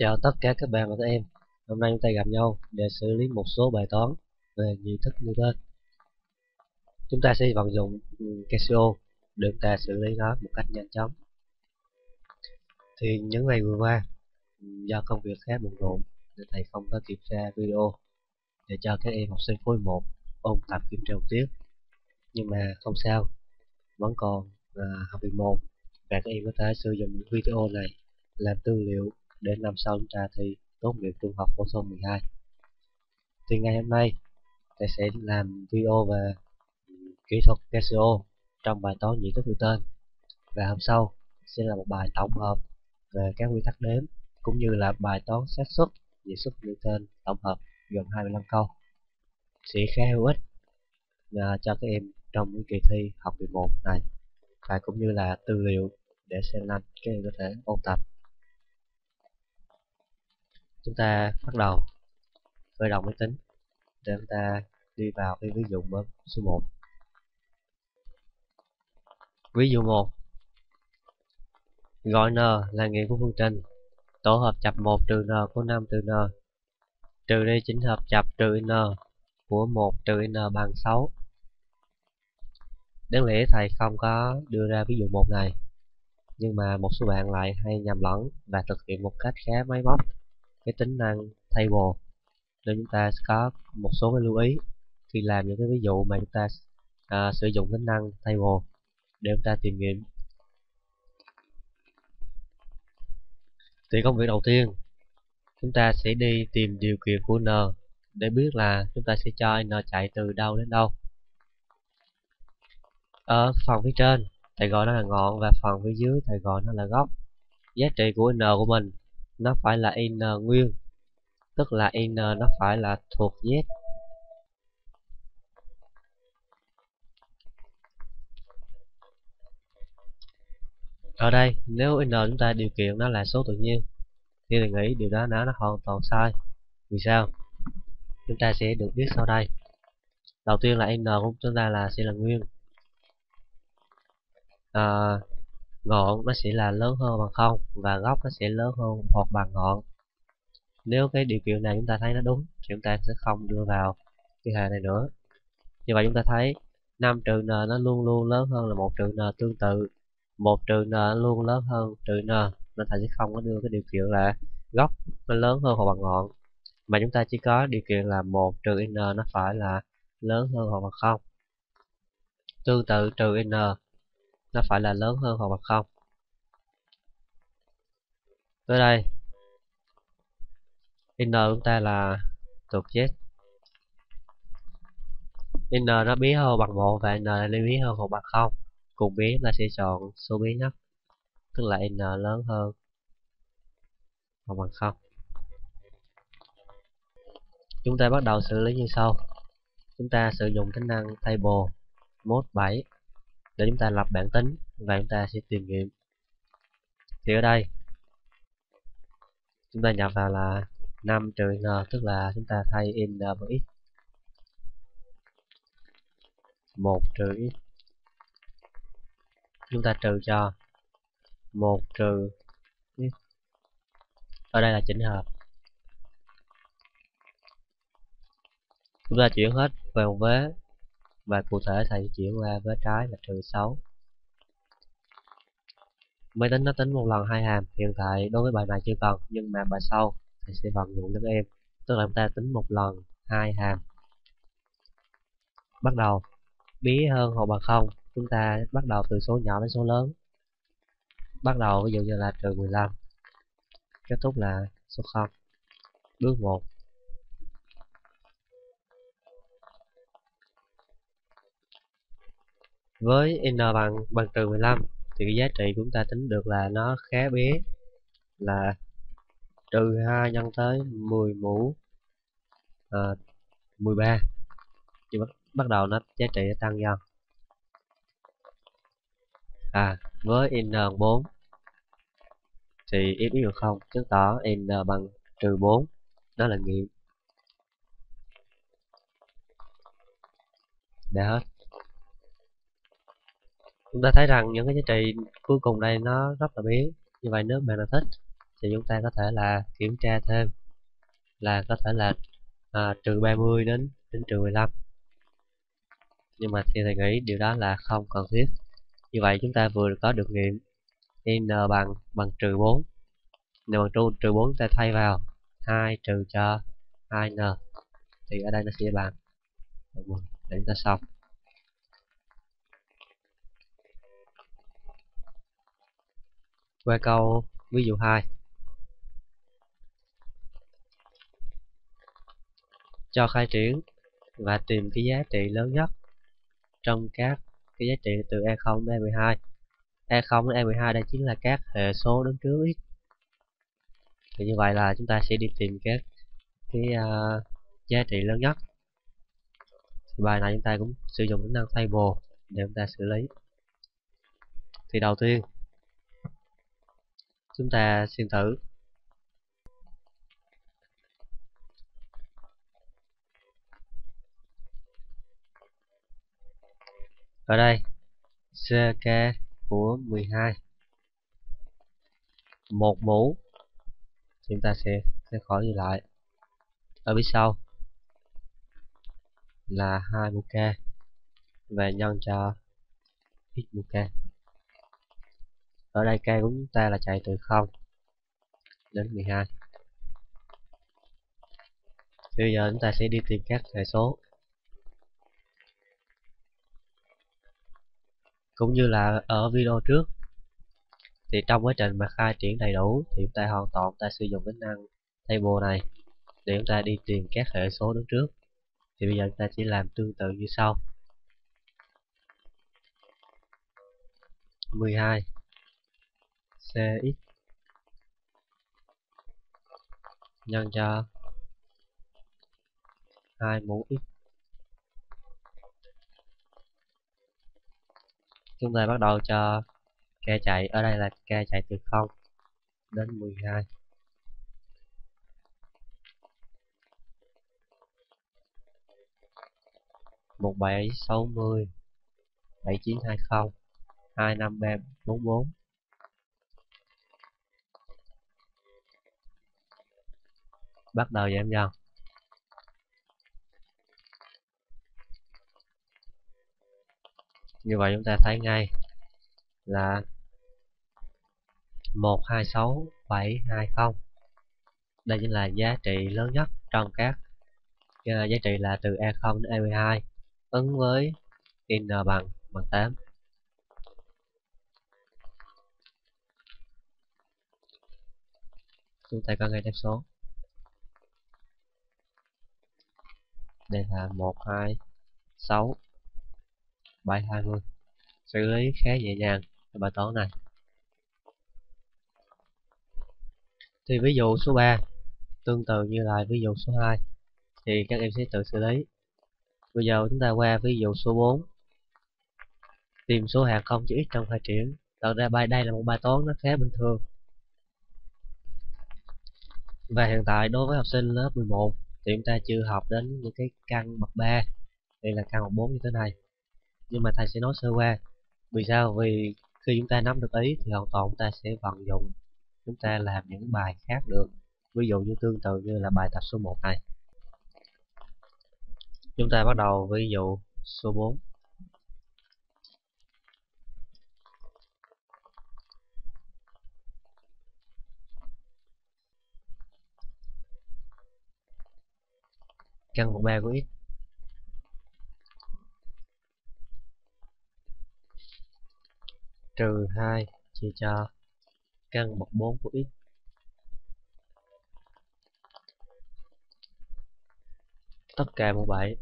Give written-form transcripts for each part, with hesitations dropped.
Chào tất cả các bạn và các em. Hôm nay chúng ta gặp nhau để xử lý một số bài toán về nhị thức Newton. Chúng ta sẽ vận dụng Casio để chúng ta xử lý nó một cách nhanh chóng. Thì những ngày vừa qua, do công việc khá bận rộn nên thầy không có kiểm tra video để cho các em học sinh khối 1 ôn tập kiểm tra một tiết. Nhưng mà không sao, vẫn còn học kỳ 1 và các em có thể sử dụng video này làm tư liệu để năm sau chúng ta thi tốt nghiệp trung học phổ thông 12. Thì ngày hôm nay ta sẽ làm video về kỹ thuật Casio trong bài toán nhị thức Newton, và hôm sau sẽ là một bài tổng hợp về các quy tắc đếm cũng như là bài toán xác suất nhị thức Newton tổng hợp gồm 25 câu, sẽ khá hữu ích cho các em trong những kỳ thi học kỳ 1 này, và cũng như là tư liệu để xem năm các em có thể ôn tập. Chúng ta bắt đầu khởi động máy tính để chúng ta đi vào cái ví dụ số 1. Ví dụ 1, gọi N là nghiệm của phương trình tổ hợp chập 1 trừ N của 5 trừ N trừ đi chính hợp chập trừ N của 1 trừ N bằng 6. Đáng lẽ thầy không có đưa ra ví dụ 1 này, nhưng mà một số bạn lại hay nhầm lẫn và thực hiện một cách khá máy móc cái tính năng table, nên chúng ta sẽ có một số cái lưu ý khi làm những cái ví dụ mà chúng ta sử dụng tính năng table để chúng ta tìm nghiệm. Thì công việc đầu tiên chúng ta sẽ đi tìm điều kiện của N để biết là chúng ta sẽ cho N chạy từ đâu đến đâu. Ở phần phía trên thầy gọi nó là ngọn và phần phía dưới thầy gọi nó là góc. Giá trị của N của mình nó phải là n nguyên, tức là n nó phải là thuộc z. Ở đây nếu n chúng ta điều kiện nó là số tự nhiên thì mình nghĩ điều đó nó hoàn toàn sai. Vì sao? Chúng ta sẽ được biết sau đây. Đầu tiên là n của chúng ta sẽ là nguyên, ngọn nó sẽ là lớn hơn bằng 0 và góc nó sẽ lớn hơn hoặc bằng ngọn. Nếu cái điều kiện này chúng ta thấy nó đúng thì chúng ta sẽ không đưa vào cái hệ này nữa. Như vậy chúng ta thấy 5 trừ n nó luôn luôn lớn hơn là 1 trừ n, tương tự 1 trừ n nó luôn lớn hơn trừ n, nên ta sẽ không có đưa cái điều kiện là góc nó lớn hơn hoặc bằng ngọn, mà chúng ta chỉ có điều kiện là 1 trừ n nó phải là lớn hơn hoặc bằng 0. Tương tự trừ n nó phải là lớn hơn hoặc bằng 0. Tới đây n chúng ta là thuộc z. N nó bé hơn bằng 1 và n nó bé hơn hoặc bằng 0. Cùng bé chúng ta sẽ chọn số bé nhất, tức là n lớn hơn hoặc bằng 0. Chúng ta bắt đầu xử lý như sau. Chúng ta sử dụng tính năng table mode 7 để chúng ta lập bảng tính và chúng ta sẽ tìm nghiệm. Thì ở đây chúng ta nhập vào là 5 trừ n, tức là chúng ta thay n bằng x. 1 trừ x, chúng ta trừ cho 1 trừ x, ở đây là chỉnh hợp. Chúng ta chuyển hết về một vế và cụ thể thầy chuyển qua vế trái là trừ 6. Máy tính nó tính một lần hai hàm, hiện tại đối với bài này chưa cần, nhưng mà bài sau thầy sẽ vận dụng cho các em, tức là chúng ta tính một lần hai hàm. Bắt đầu bé hơn hoặc bằng 0, chúng ta bắt đầu từ số nhỏ đến số lớn. Bắt đầu ví dụ như là trừ 15, kết thúc là số 0. Bước 1, với n bằng trừ 15 thì cái giá trị của chúng ta tính được là nó khá bé, là trừ 2 nhân tới 10 mũ 13. Thì bắt đầu nó giá trị tăng dần. Với n bằng 4 thì x được 0, chứng tỏ n bằng trừ 4 đó là nghiệm. Đã hết. Chúng ta thấy rằng những cái giá trị cuối cùng đây nó rất là bé. Như vậy nếu bạn nào thích thì chúng ta có thể là kiểm tra thêm là có thể là trừ 30 đến trừ 15. Nhưng mà thì thầy nghĩ điều đó là không cần thiết. Như vậy chúng ta vừa có được nghiệm n bằng trừ 4. N bằng trừ 4 ta thay vào 2 trừ cho 2n. Thì ở đây nó sẽ bằng 10. Để chúng ta xong. Qua câu ví dụ 2. Cho khai triển và tìm cái giá trị lớn nhất trong các cái giá trị từ E0 đến E12. E0 đến E12 đây chính là các hệ số đứng trước x. Thì như vậy là chúng ta sẽ đi tìm các cái giá trị lớn nhất. Thì bài này chúng ta cũng sử dụng tính năng table để chúng ta xử lý. Thì đầu tiên chúng ta xin thử ở đây CK của 12 một mũ, chúng ta sẽ khỏi ghi lại. Ở phía sau là 2 mũ K và nhân cho x mũ K. Ở đây K của chúng ta là chạy từ 0 đến 12. Thì bây giờ chúng ta sẽ đi tìm các hệ số cũng như là ở video trước. Thì trong quá trình mà khai triển đầy đủ thì chúng ta hoàn toàn ta sử dụng tính năng table này để chúng ta đi tìm các hệ số đứng trước. Thì bây giờ chúng ta chỉ làm tương tự như sau. 12 CX nhân cho 2 mũ x. Chúng ta bắt đầu cho K chạy, ở đây là K chạy từ 0 đến 12. Một 760, 7920, 25344. Bắt đầu giảm dần. Như vậy chúng ta thấy ngay là 126720. Đây chính là giá trị lớn nhất trong các giá trị là từ E0 đến E12, ứng với n bằng 8. Chúng ta có ngay đáp số. Đây là 126720. Xử lý khá dễ dàng bài toán này. Thì ví dụ số 3 tương tự như là ví dụ số 2 thì các em sẽ tự xử lý. Bây giờ chúng ta qua ví dụ số 4. Tìm số hạt không chữ x trong khai triển. Thật ra bài đây là một bài toán nó khá bình thường. Và hiện tại đối với học sinh lớp 11 thì chúng ta chưa học đến những cái căn bậc 3 hay là căn bậc 4 như thế này. Nhưng mà thầy sẽ nói sơ qua. Vì sao? Vì khi chúng ta nắm được ý thì hoàn toàn chúng ta sẽ vận dụng, chúng ta làm những bài khác được. Ví dụ như tương tự như là bài tập số 1 này. Chúng ta bắt đầu ví dụ số 4. Căn bậc 3 của x trừ 2 chia cho căn bậc 4 của x tất cả mũ 7.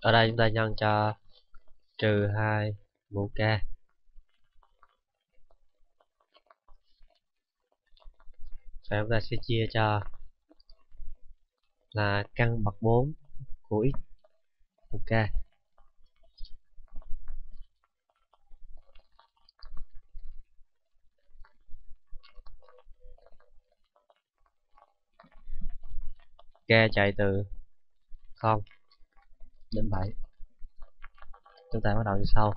Ở đây chúng ta nhân cho trừ 2 mũ K. Và chúng ta sẽ chia cho là căn bậc 4 của x mũ K. K chạy từ 0 đến 7. Chúng ta bắt đầu như sau.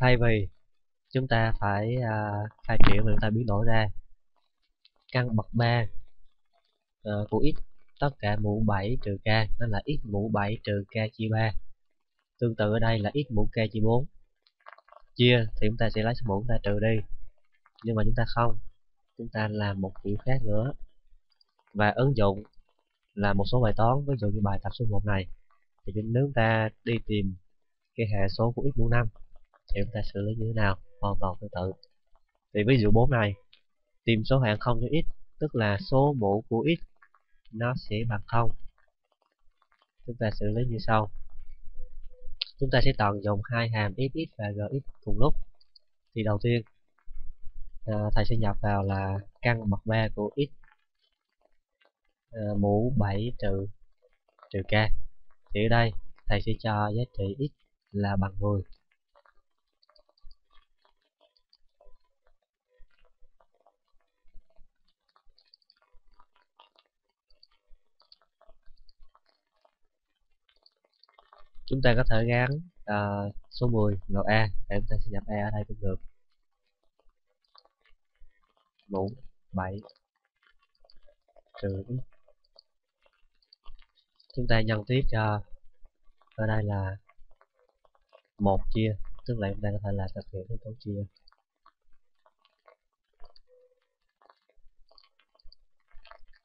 Thay vì chúng ta phải khai triển mà chúng ta biến đổi ra căn bậc 3 của x tất cả mũ 7 trừ k, đó là x mũ 7 trừ k chia 3. Tương tự ở đây là x mũ k chia 4. Chia thì chúng ta sẽ lấy số mũ chúng ta trừ đi. Nhưng mà chúng ta không, chúng ta làm một kiểu khác nữa và ứng dụng là một số bài toán, ví dụ như bài tập số 1 này. Thì nếu chúng ta đi tìm cái hệ số của x mũ 5 thì chúng ta xử lý như thế nào? Hoàn toàn tương tự. Thì ví dụ 4 này, tìm số hạng 0 cho x, tức là số mũ của x nó sẽ bằng 0. Chúng ta xử lý như sau. Chúng ta sẽ tận dụng hai hàm fx và gx cùng lúc. Thì đầu tiên thầy sẽ nhập vào là căn bậc 3 của x mũ 7 trừ k. Thì ở đây thầy sẽ cho giá trị x là bằng 10. Chúng ta có thể gán số 10 vào A, để chúng ta sẽ nhập A ở đây cũng được. Mũ 7 trừ x. Chúng ta nhân tiếp cho ở đây là 1 chia, tức là chúng ta có thể là thực hiện yếu tố chia.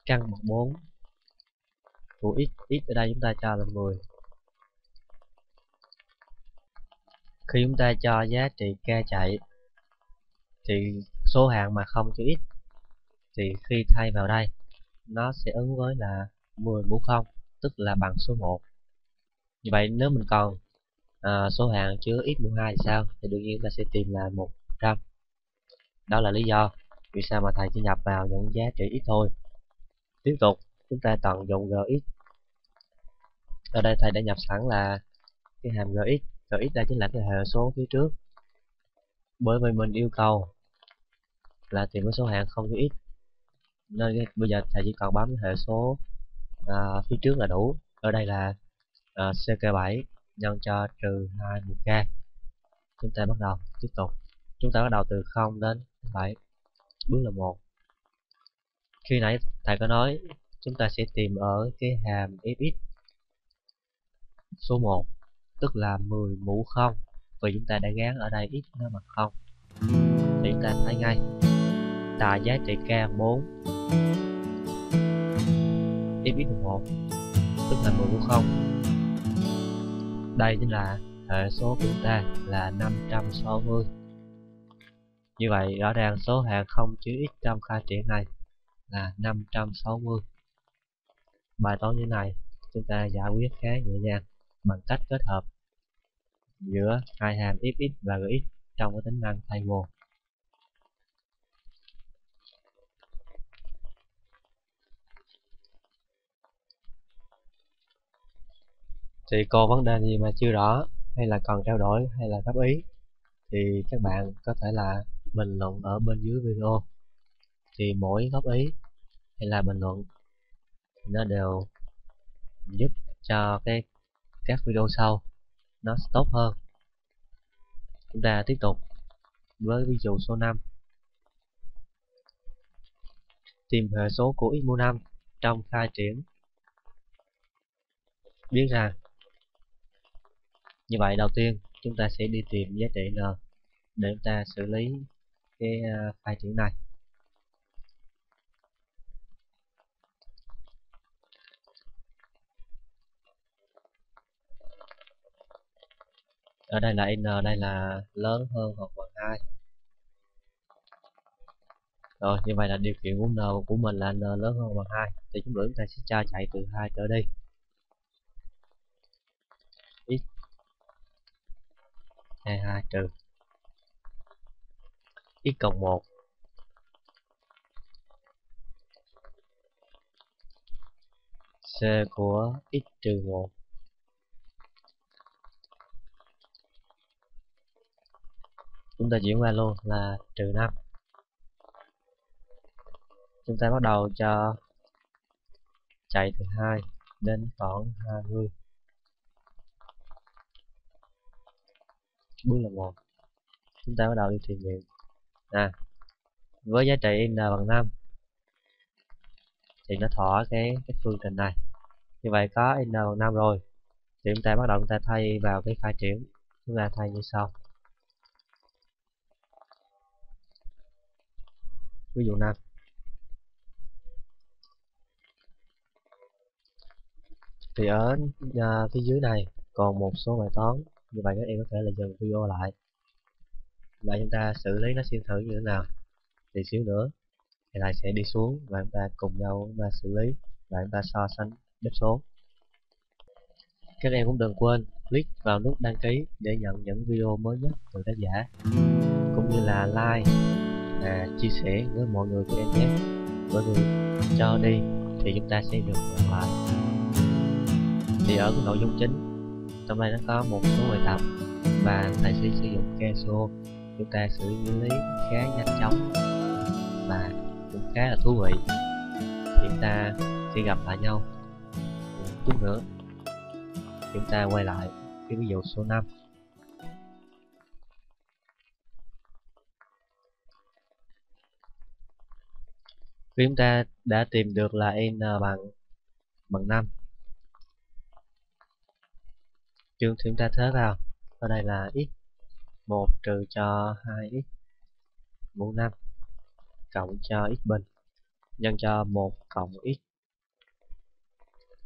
Căn bậc 4 của x ở đây chúng ta cho là 10. Khi chúng ta cho giá trị k chạy thì số hạng mà không cho x thì khi thay vào đây nó sẽ ứng với là 10 mũ 0, tức là bằng số 1. Như vậy nếu mình còn số hạng chứa x mũ 2 thì sao? Thì đương nhiên ta sẽ tìm là 100. Đó là lý do vì sao mà thầy chỉ nhập vào những giá trị x thôi. Tiếp tục chúng ta tận dụng gx. Ở đây thầy đã nhập sẵn là cái hàm gx. Gx đây chính là cái hệ số phía trước, bởi vì mình yêu cầu là tìm cái số hạng không cho x, nên bây giờ thầy chỉ cần bấm cái hệ số phía trước là đủ. Ở đây là ck7 nhân cho trừ 2 mũ k. Chúng ta bắt đầu tiếp tục, chúng ta bắt đầu từ 0 đến 7, bước là 1. Khi nãy thầy có nói chúng ta sẽ tìm ở cái hàm fx số 1, tức là 10 mũ 0, vì chúng ta đã gán ở đây x nó bằng 0. Thì chúng ta thấy ngay tại giá trị k 4 fx 1, tức là 10 mũ 0. Đây chính là hệ số của chúng ta là 560. Như vậy rõ ràng số hạng không chứa x trong khai triển này là 560. Bài toán như này chúng ta giải quyết khá nhẹ nhàng bằng cách kết hợp giữa hai hàm fx và gx trong cái tính năng table. Thì còn vấn đề gì mà chưa rõ hay là cần trao đổi hay là góp ý thì các bạn có thể là bình luận ở bên dưới video. Thì mỗi góp ý hay là bình luận nó đều giúp cho cái các video sau nó tốt hơn. Chúng ta tiếp tục với ví dụ số 5. Tìm hệ số của x mũ 5 trong khai triển. Biết rằng như vậy đầu tiên chúng ta sẽ đi tìm giá trị n để chúng ta xử lý cái khai triển này. Ở đây là n, đây là lớn hơn hoặc bằng 2. Rồi, như vậy là điều kiện của n của mình là n lớn hơn hoặc bằng 2. Thì chúng ta sẽ cho chạy từ 2 trở đi. 2 trừ x cộng 1 c của x trừ 1 chúng ta chuyển qua luôn là trừ 5. Chúng ta bắt đầu cho chạy từ 2 đến khoảng 20. Bước là 1. Chúng ta bắt đầu đi thử nghiệm. Với giá trị n bằng 5 thì nó thỏa cái phương trình này. Như vậy có n bằng 5 rồi. Thì chúng ta bắt đầu thay vào cái pha triển. Chúng ta thay như sau. Ví dụ 5. Thì ở phía dưới này còn một số bài toán. Như vậy các em có thể là dừng video lại và chúng ta xử lý nó xem thử như thế nào. Thì xíu nữa thì thầy sẽ đi xuống và chúng ta cùng nhau mà xử lý và chúng ta so sánh đáp số. Các em cũng đừng quên click vào nút đăng ký để nhận những video mới nhất từ tác giả, cũng như là like và chia sẻ với mọi người của em nhé. Mọi người cho đi thì chúng ta sẽ được nhận lại. Thì ở cái nội dung chính trong đây nó có một số bài tập và thầy sẽ sử dụng Casio. Chúng ta xử lý khá nhanh chóng và cũng khá là thú vị. Chúng ta sẽ gặp lại nhau chút nữa. Chúng ta quay lại cái ví dụ số 5. Khi chúng ta đã tìm được là n bằng 5, chúng ta thế vào. Ở đây là x 1 trừ cho 2x mũ 5 cộng cho x bình nhân cho 1 cộng x.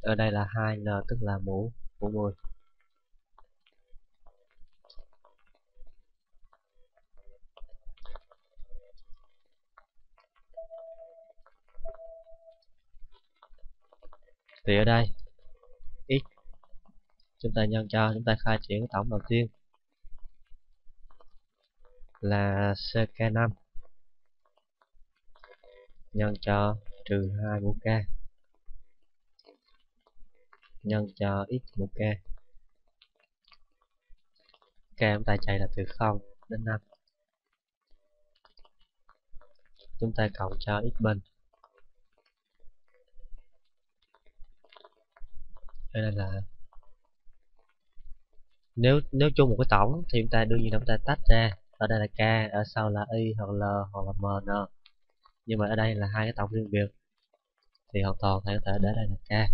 Ở đây là 2n tức là mũ 10. Thì ở đây x chúng ta nhân cho, chúng ta khai triển tổng đầu tiên là ck5 nhân cho trừ 2 mũ k nhân cho x mũ k. K chúng ta chạy là từ 0 đến 5. Chúng ta cộng cho x bình. Đây là nếu chung một cái tổng thì chúng ta đương nhiên là chúng ta tách ra. Ở đây là k, ở sau là y hoặc l hoặc là mn. Nhưng mà ở đây là hai cái tổng riêng biệt thì hoàn toàn thầy có thể để đây là k.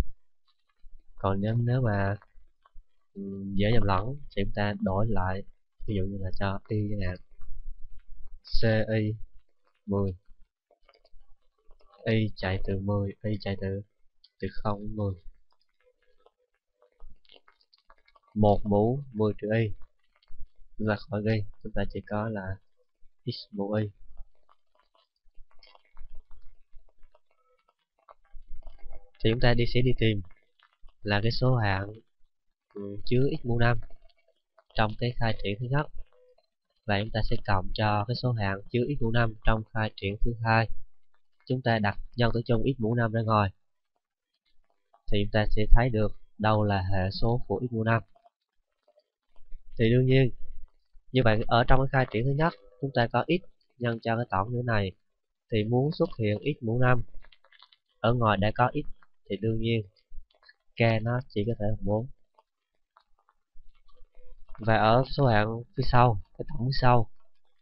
Còn nếu mà dễ nhầm lẫn thì chúng ta đổi lại, ví dụ như là cho y như là ci 10. Y chạy từ 10, y chạy từ 0 đến 10. 1 mũ 10 trừ y là khỏi ghi, chúng ta chỉ có là x mũ y. Thì chúng ta sẽ đi tìm là cái số hạng chứa x mũ 5 trong cái khai triển thứ nhất, và chúng ta sẽ cộng cho cái số hạng chứa x mũ 5 trong khai triển thứ hai. Chúng ta đặt nhân tử chung x mũ 5 ra ngoài thì chúng ta sẽ thấy được đâu là hệ số của x mũ 5. Thì đương nhiên như vậy ở trong cái khai triển thứ nhất chúng ta có x nhân cho cái tổng như thế này, thì muốn xuất hiện x mũ 5 ở ngoài đã có x thì đương nhiên k nó chỉ có thể là 4. Và ở số hạng phía sau, cái tổng phía sau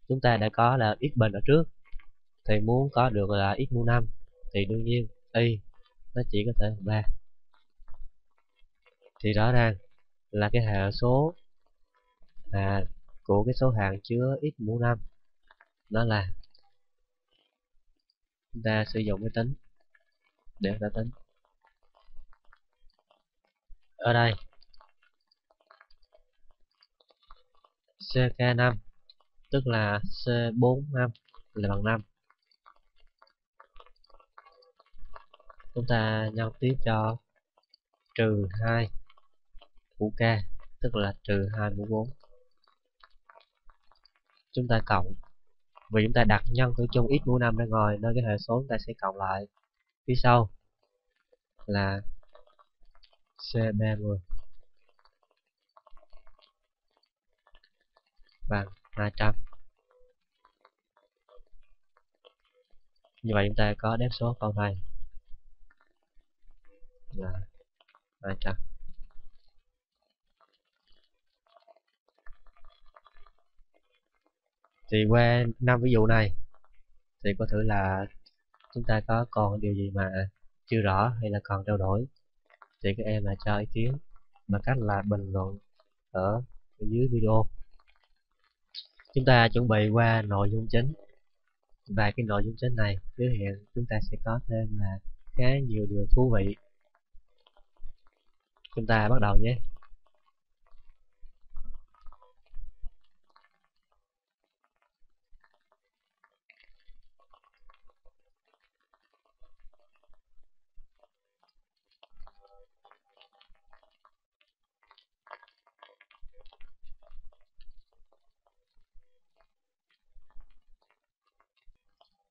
chúng ta đã có là x bình ở trước, thì muốn có được là x mũ 5 thì đương nhiên y nó chỉ có thể là 3. Thì rõ ràng là cái hệ số của cái số hạng chứa x mũ 5 đó là chúng ta sử dụng cái tính để chúng ta tính. Ở đây ck5 tức là c45 là bằng 5. Chúng ta nhân tiếp cho trừ 2 mũ k tức là trừ 2 mũ 4. chúng ta cộng, vì chúng ta đặt nhân tử chung x mũ 5 ra ngoài nên cái hệ số chúng ta sẽ cộng lại phía sau là C30 bằng 200. Như vậy chúng ta có đáp số câu này là 200. Thì qua 5 ví dụ này thì có thử là chúng ta có còn điều gì mà chưa rõ hay là còn trao đổi, thì các em hãy cho ý kiến bằng cách là bình luận ở dưới video. Chúng ta chuẩn bị qua nội dung chính, và cái nội dung chính này hứa hẹn chúng ta sẽ có thêm là khá nhiều điều thú vị. Chúng ta bắt đầu nhé.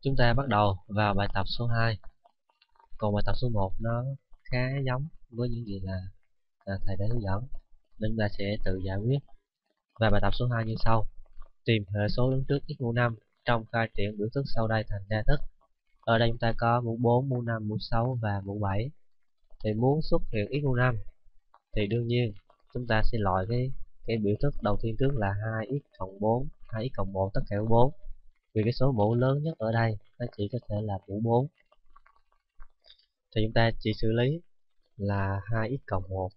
Chúng ta bắt đầu vào bài tập số 2. Còn bài tập số 1 nó khá giống với những gì là thầy đã hướng dẫn, nên chúng ta sẽ tự giải quyết. Và bài tập số 2 như sau: tìm hệ số đứng trước x mũ 5 trong khai triển biểu thức sau đây thành đa thức. Ở đây chúng ta có mũ 4, mũ 5, mũ 6 và mũ 7. Thì muốn xuất hiện x mũ 5 thì đương nhiên chúng ta sẽ loại cái biểu thức đầu tiên trước là 2x cộng 4, 2x cộng 1 tất cả 4. Vì cái số mũ lớn nhất ở đây nó chỉ có thể là mũ 4. Thì chúng ta chỉ xử lý là 2x cộng 1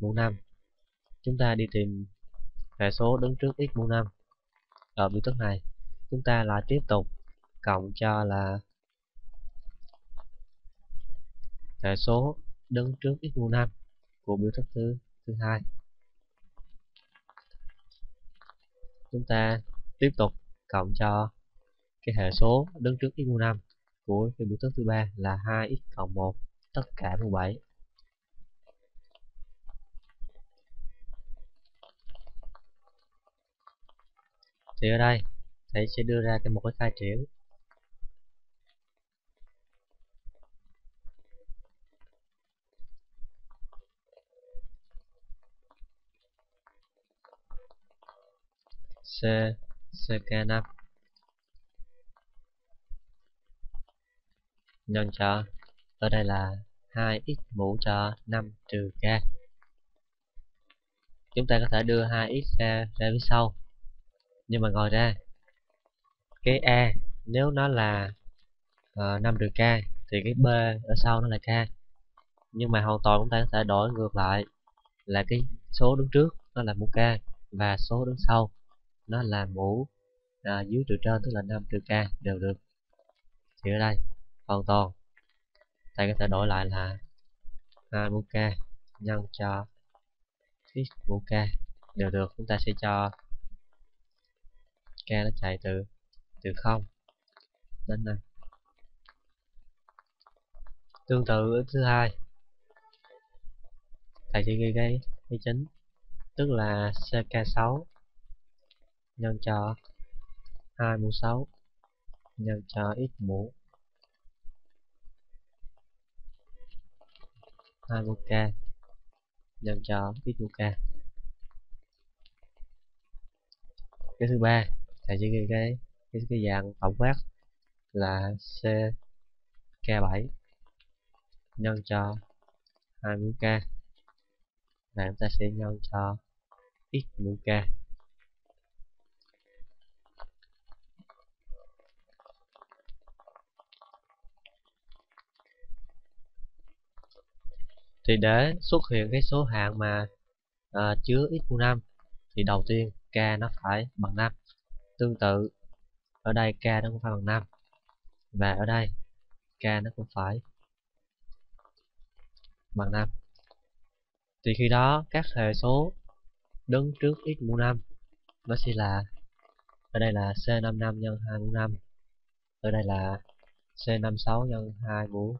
mũ 5. Chúng ta đi tìm hệ số đứng trước x mũ 5 ở biểu thức này. Chúng ta lại tiếp tục cộng cho là hệ số đứng trước x mũ 5 của biểu thức thứ hai. Chúng ta tiếp tục cộng cho cái hệ số đứng trước x mũ 5 của cái biểu thức thứ ba là 2x cộng 1 tất cả mũ 7. Thì ở đây thầy sẽ đưa ra một cái khai triển. CK5 nhân cho ở đây là 2x mũ cho 5 trừ k. Chúng ta có thể đưa 2x ra phía sau, nhưng mà ngồi ra cái a nếu nó là 5 trừ k thì cái b ở sau nó là k, nhưng mà hoàn toàn chúng ta có thể đổi ngược lại là cái số đứng trước nó là mũ k và số đứng sau nó là mũ dưới trừ trên, tức là 5 trừ k đều được. Thì ở đây hoàn toàn ta có thể đổi lại là 2 mũ k nhân cho x mũ k đều được. Chúng ta sẽ cho k nó chạy từ 0 đến 5. Tương tự ở thứ hai, thầy sẽ ghi cái chính, tức là ck6 nhân cho 2 mũ 6 nhân cho x mũ 2 mũ k nhân cho x mũ k. Cái thứ ba thầy sẽ ghi cái dạng tổng quát là ck7 nhân cho 2 mũ k và chúng ta sẽ nhân cho x mũ k. Thì để xuất hiện cái số hạng mà chứa x mũ 5 thì đầu tiên k nó phải bằng 5. Tương tự ở đây k nó cũng phải bằng 5, và ở đây k nó cũng phải bằng 5. Thì khi đó các hệ số đứng trước x mũ 5 nó sẽ là, ở đây là C55 nhân 2 mũ 5, ở đây là C56 nhân 2 mũ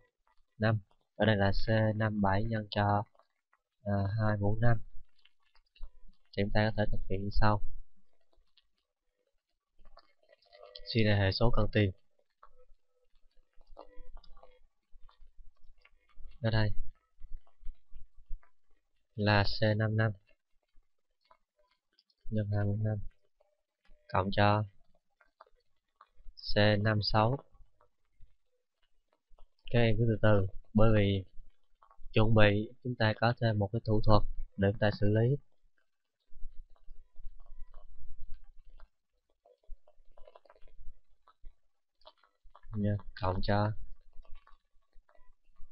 5, ở đây là C57 nhân cho 2 mũ 5. Thì chúng ta có thể thực hiện như sau. Xin là hệ số cần tìm. Ở đây là C55 nhân 25 cộng cho C56. Các em cứ từ từ, bởi vì chuẩn bị chúng ta có thêm một cái thủ thuật để chúng ta xử lý. Nhân cộng cho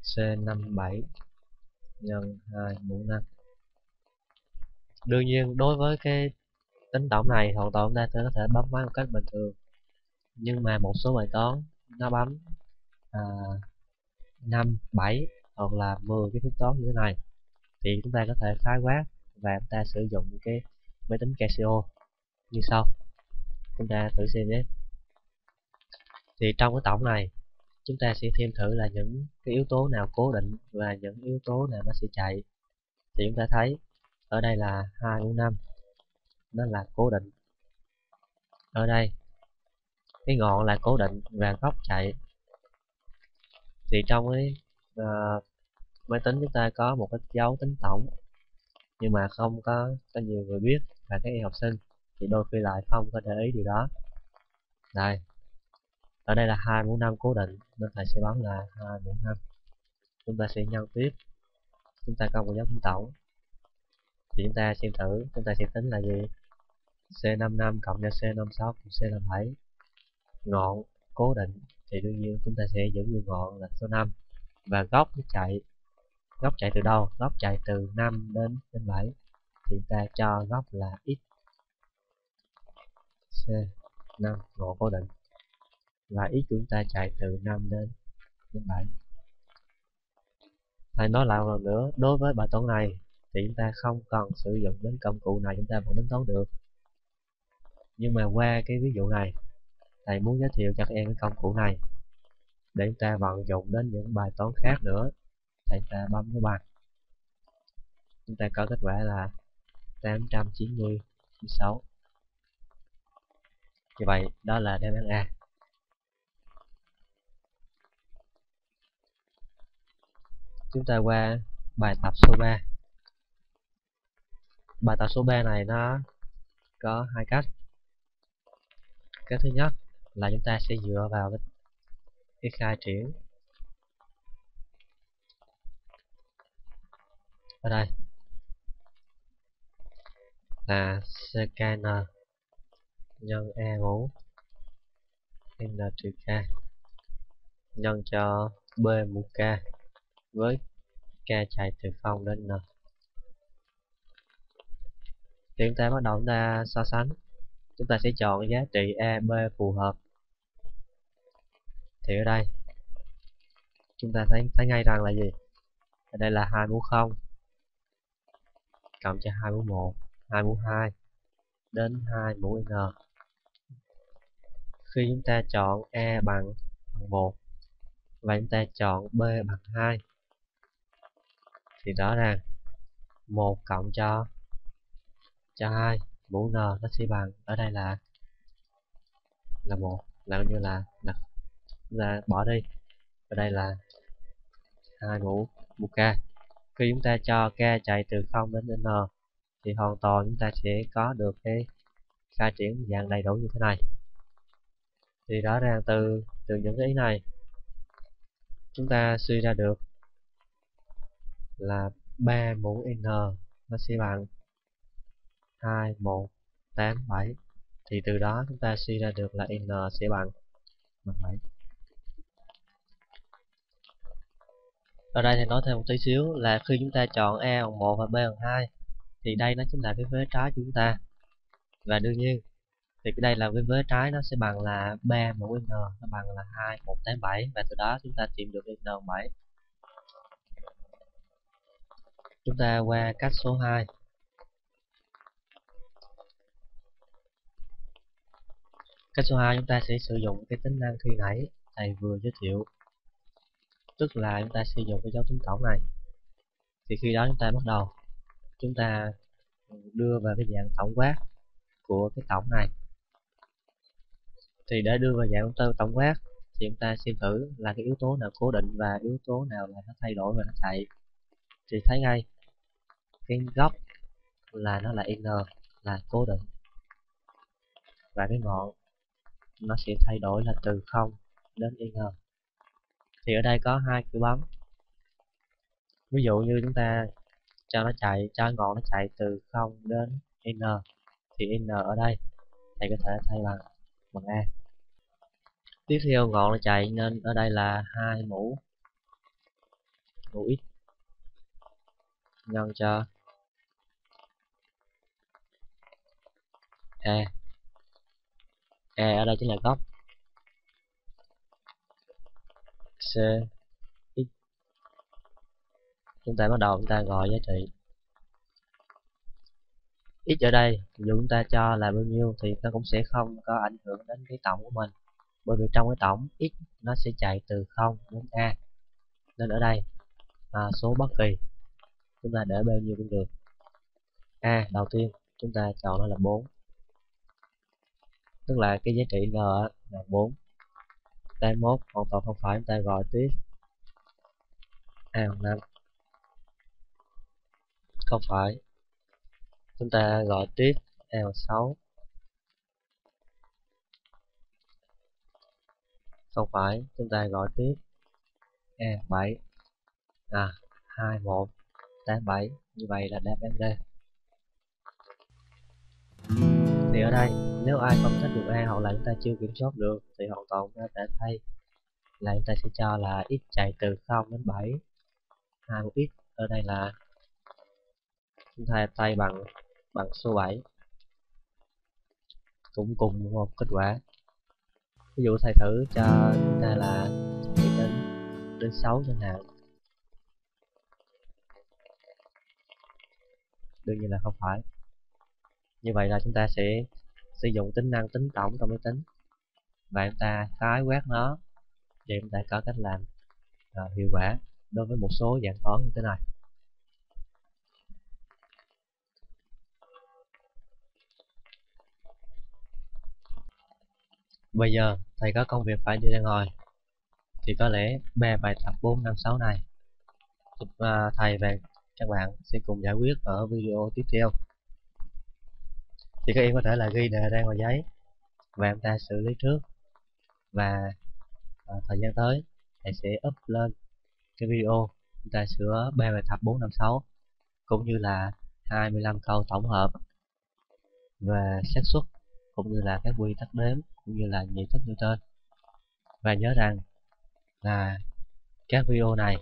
C57 nhân 245. Đương nhiên đối với cái tính tổng này hoàn toàn chúng ta có thể bấm máy một cách bình thường, nhưng mà một số bài toán nó bấm 5, 7 hoặc là 10 cái phép toán như thế này thì chúng ta có thể khái quát và chúng ta sử dụng cái máy tính Casio như sau. Chúng ta thử xem nhé. Thì trong cái tổng này chúng ta sẽ thêm thử là những cái yếu tố nào cố định và những yếu tố nào nó sẽ chạy. Thì chúng ta thấy ở đây là 2,5 nó là cố định, ở đây cái ngọn là cố định và góc chạy. Thì trong cái máy tính chúng ta có một cái dấu tính tổng, nhưng mà không có nhiều người biết, và các em học sinh thì đôi khi lại không có để ý điều đó. Đây, ở đây là 2,5 cố định nên thầy sẽ bấm là 2,5. Chúng ta sẽ nhân tiếp, chúng ta có một dấu tính tổng thì chúng ta xem thử, chúng ta sẽ tính là gì. C55 cộng cho C56 cộng C57, ngọn cố định thì đương nhiên chúng ta sẽ giữ nguyên ngọn là số 5, và góc chạy, góc chạy từ đâu? Góc chạy từ 5 đến 7 thì ta cho góc là x. C5 ngọn cố định và x chúng ta chạy từ 5 đến 7. Thầy nói lại một lần nữa, đối với bài toán này thì chúng ta không cần sử dụng đến công cụ nào chúng ta vẫn tính toán được. Nhưng mà qua cái ví dụ này, thầy muốn giới thiệu cho các em cái công cụ này để chúng ta vận dụng đến những bài toán khác nữa. Thầy ta bấm cái bàn, chúng ta có kết quả là 896. Như vậy đó là đáp án A. Chúng ta qua bài tập số 3. Bài tập số 3 này nó có hai cách. Cái thứ nhất là chúng ta sẽ dựa vào cái khai triển ở đây là ckn nhân e mũ n trừ k nhân cho b mũ k với k chạy từ 0 đến n. Thì chúng ta bắt đầu ra so sánh. Chúng ta sẽ chọn giá trị AB phù hợp. Thì ở đây chúng ta thấy ngay rằng là gì? Ở đây là 2,0 cộng cho 2,1, 2,2 đến 2,n. Khi chúng ta chọn E bằng 1 và chúng ta chọn B bằng 2 thì rõ ràng 1 cộng cho 2 mũ n nó sẽ bằng, ở đây là 1, là như là bỏ đi, ở đây là 2 mũ k. Khi chúng ta cho k chạy từ 0 đến n thì hoàn toàn chúng ta sẽ có được cái khai triển dạng đầy đủ như thế này. Thì rõ ràng từ những cái ý này chúng ta suy ra được là 3 mũ n nó sẽ bằng 2,187. Thì từ đó chúng ta suy ra được là n sẽ bằng 7. Ở đây thì nói thêm một tí xíu là khi chúng ta chọn e bằng 1 và b bằng 2 thì đây nó chính là cái vế trái của chúng ta, và đương nhiên thì cái đây là cái vế trái nó sẽ bằng là 3 mũ n nó bằng là 2,187, và từ đó chúng ta tìm được n bằng 7. Chúng ta qua cách số 2. Cách số 2 chúng ta sẽ sử dụng cái tính năng khi nãy thầy vừa giới thiệu, tức là chúng ta sử dụng cái dấu tính tổng này. Thì khi đó chúng ta bắt đầu chúng ta đưa vào cái dạng tổng quát của cái tổng này. Thì để đưa vào dạng công tơ tổng quát thì chúng ta xem thử là cái yếu tố nào cố định và yếu tố nào là nó thay đổi và nó chạy. Thì thấy ngay cái góc là nó là n là cố định, và cái ngọn nó sẽ thay đổi là từ 0 đến n. Thì ở đây có hai kiểu bấm, ví dụ như chúng ta cho nó chạy, cho ngọn nó chạy từ 0 đến n thì n ở đây thầy có thể thay bằng a. Tiếp theo ngọn nó chạy nên ở đây là 2 mũ x nhân cho a. A ở đây chính là góc c x. Chúng ta bắt đầu chúng ta gọi giá trị x ở đây, dù chúng ta cho là bao nhiêu thì nó cũng sẽ không có ảnh hưởng đến cái tổng của mình, bởi vì trong cái tổng x nó sẽ chạy từ 0 đến a. Nên ở đây số bất kỳ chúng ta để bao nhiêu cũng được. A đầu tiên chúng ta chọn nó là 4, tức là cái giá trị n là 4. Tay 1 hoàn toàn không phải, chúng ta gọi tiếp a bằng 5, không phải. Chúng ta gọi tiếp a bằng 6, không phải. Chúng ta gọi tiếp a bằng 7, 21 87. Như vậy là đáp án D. Thì ở đây nếu ai không thích được a hoặc là chúng ta chưa kiểm soát được thì hoàn toàn chúng ta sẽ thay là chúng ta sẽ cho là x chạy từ 0 đến 7 21x. Ở đây là chúng ta thay bằng số 7, cũng cùng một kết quả. Ví dụ thầy thử cho chúng ta là đến 6 chẳng hạn, đương nhiên là không phải. Như vậy là chúng ta sẽ sử dụng tính năng tính tổng trong máy tính và chúng ta khái quát nó để chúng ta có cách làm hiệu quả đối với một số dạng toán như thế này. Bây giờ thầy có công việc phải đi ra ngoài, thì có lẽ bài tập 4, 5, 6 này thầy về các bạn sẽ cùng giải quyết ở video tiếp theo. Thì các em có thể là ghi đề ra ngoài giấy và chúng ta xử lý trước, và thời gian tới thầy sẽ up lên cái video chúng ta sửa bài tập 4, 5, 6 cũng như là 25 câu tổng hợp về xác suất, cũng như là các quy tắc đếm, cũng như là nhị thức Newton. Và nhớ rằng là các video này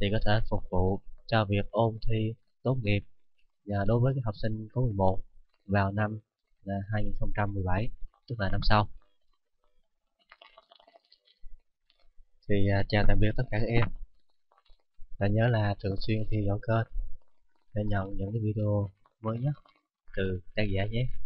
thì có thể phục vụ cho việc ôn thi tốt nghiệp đối với các học sinh khối 11 vào năm 2017, tức là năm sau. Thì chào tạm biệt tất cả các em, và nhớ là thường xuyên theo dõi kênh để nhận những cái video mới nhất từ tác giả nhé.